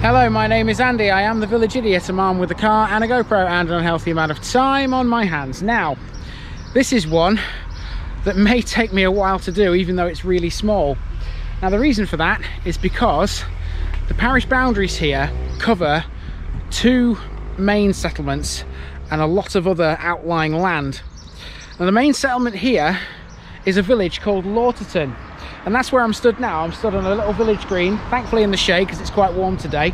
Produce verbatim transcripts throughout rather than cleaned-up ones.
Hello, my name is Andy. I am the Village Idiot. I'm armed with a car and a GoPro and an unhealthy amount of time on my hands. Now, this is one that may take me a while to do, even though it's really small. Now, the reason for that is because the parish boundaries here cover two main settlements and a lot of other outlying land. Now, the main settlement here is a village called Laughterton. And that's where I'm stood now. I'm stood on a little village green, thankfully in the shade because it's quite warm today.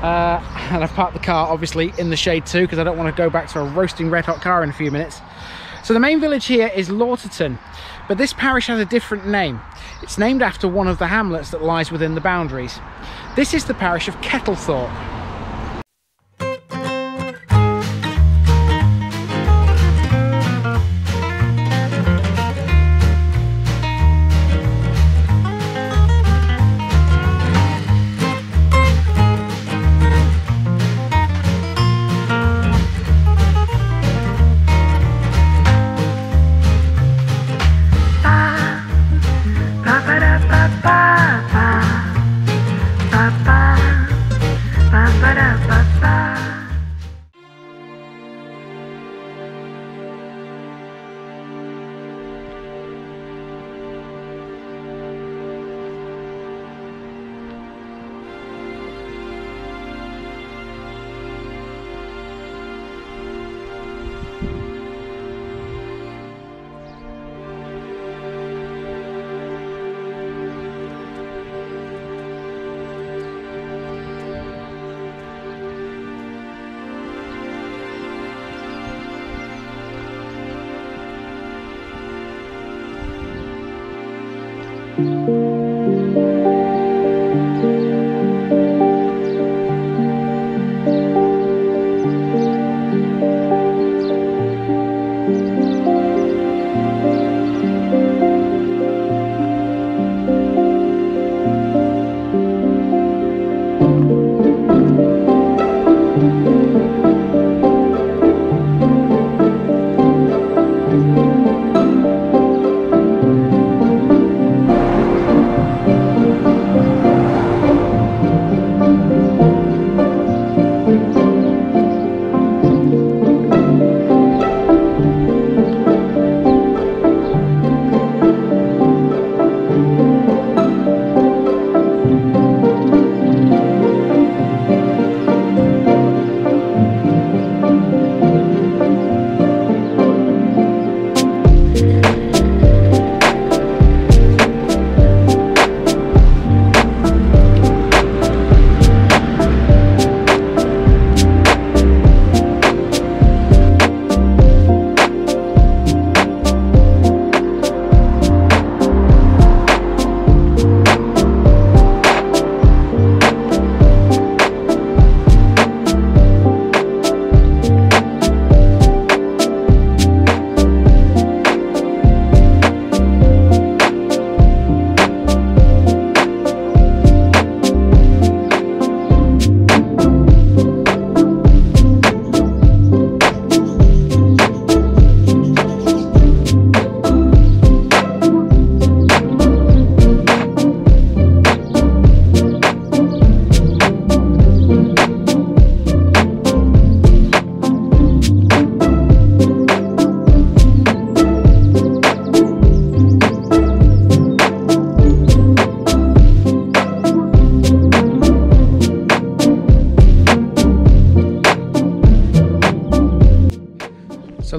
Uh, and I've parked the car obviously in the shade too because I don't want to go back to a roasting red hot car in a few minutes. So the main village here is Laughterton, but this parish has a different name. It's named after one of the hamlets that lies within the boundaries. This is the parish of Kettlethorpe.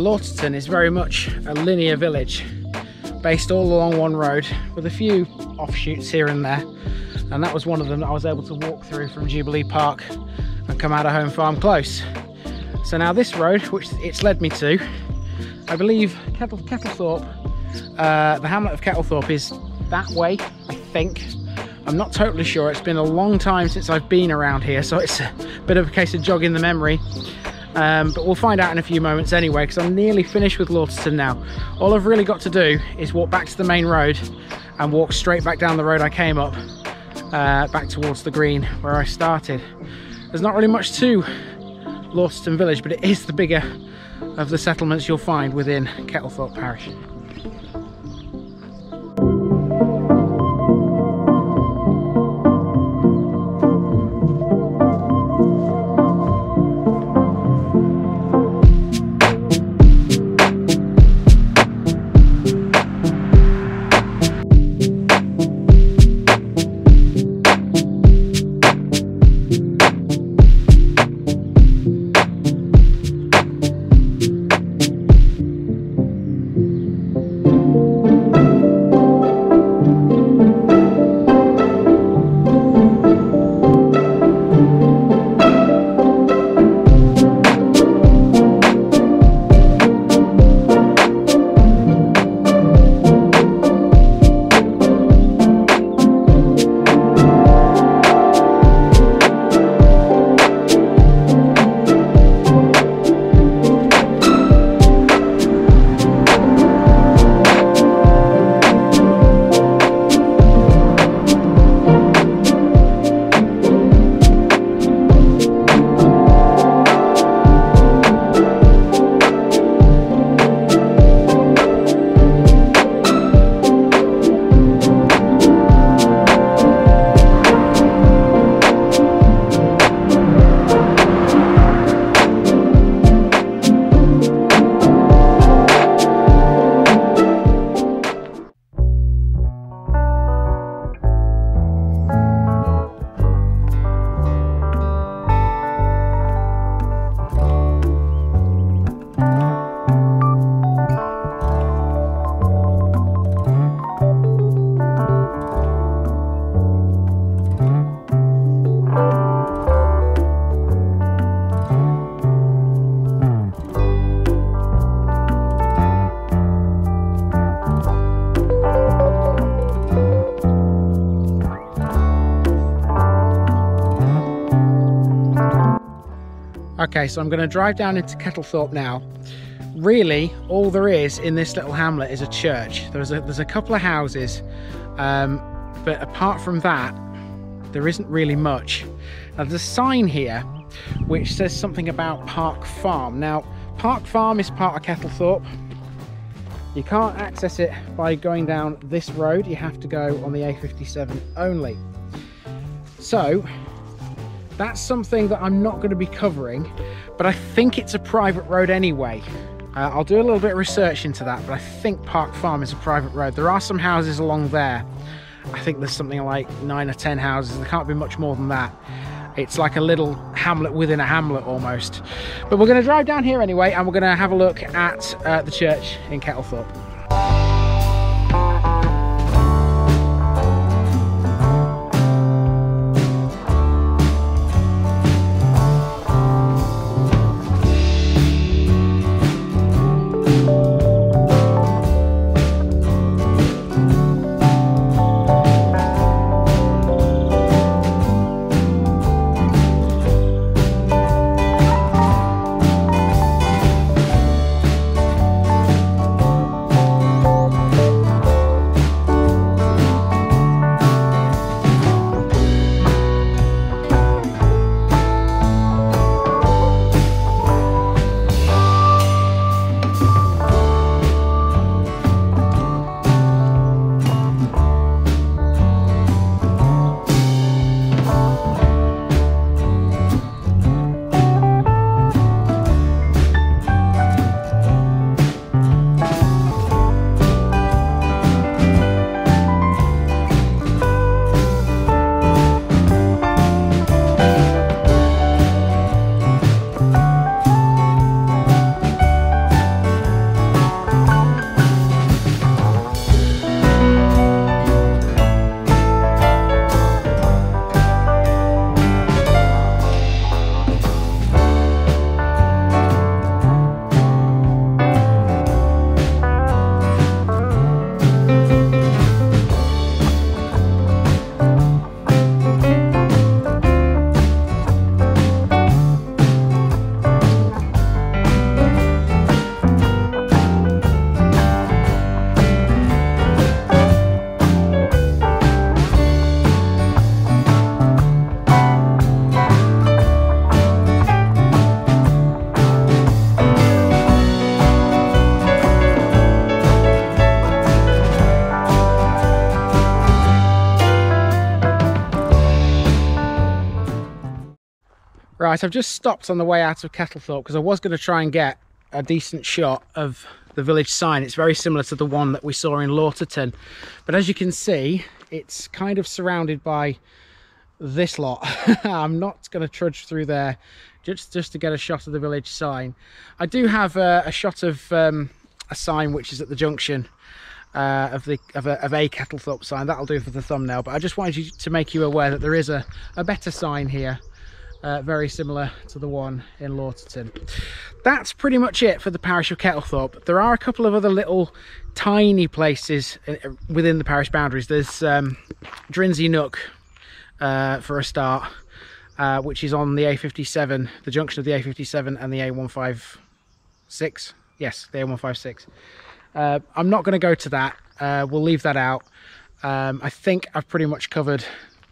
Laughterton is very much a linear village based all along one road with a few offshoots here and there, and that was one of them that I was able to walk through from Jubilee Park and come out of Home Farm close. So now this road, which it's led me to, I believe Kettle, Kettlethorpe, uh, the hamlet of Kettlethorpe is that way, I think. I'm not totally sure, it's been a long time since I've been around here, so it's a bit of a case of jogging the memory. Um, but we'll find out in a few moments anyway, because I'm nearly finished with Laughterton now. All I've really got to do is walk back to the main road and walk straight back down the road I came up, uh, back towards the green where I started. There's not really much to Laughterton village, but it is the bigger of the settlements you'll find within Kettlethorpe parish. Okay, so I'm going to drive down into Kettlethorpe now. Really, all there is in this little hamlet is a church. There's a, there's a couple of houses, um, but apart from that, there isn't really much. Now, there's a sign here which says something about Park Farm. Now, Park Farm is part of Kettlethorpe. You can't access it by going down this road. You have to go on the A fifty-seven only. So that's something that I'm not going to be covering, but I think it's a private road anyway. Uh, I'll do a little bit of research into that, but I think Park Farm is a private road. There are some houses along there. I think there's something like nine or ten houses. There can't be much more than that. It's like a little hamlet within a hamlet almost. But we're going to drive down here anyway, and we're going to have a look at uh, the church in Kettlethorpe. Right, I've just stopped on the way out of Kettlethorpe because I was going to try and get a decent shot of the village sign. It's very similar to the one that we saw in Laughterton, but as you can see, it's kind of surrounded by this lot. I'm not going to trudge through there just, just to get a shot of the village sign. I do have a, a shot of um, a sign which is at the junction uh, of, the, of, a, of a Kettlethorpe sign. That'll do for the thumbnail, but I just wanted you to make you aware that there is a, a better sign here. Uh, very similar to the one in Laughterton. That's pretty much it for the parish of Kettlethorpe. There are a couple of other little tiny places within the parish boundaries. There's um, Drinsey Nook uh, for a start, uh, which is on the A fifty-seven, the junction of the A fifty-seven and the A one fifty-six. Yes, the A one fifty-six. Uh, I'm not going to go to that. Uh, we'll leave that out. Um, I think I've pretty much covered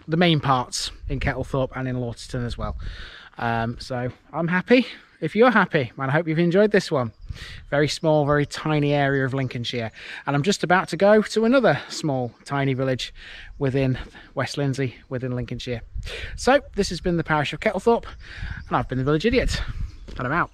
the main parts in Kettlethorpe and in Laughterton as well. Um, so I'm happy if you're happy, man. I hope you've enjoyed this one. Very small, very tiny area of Lincolnshire. And I'm just about to go to another small, tiny village within West Lindsey, within Lincolnshire. So this has been the parish of Kettlethorpe, and I've been the Village Idiot, and I'm out.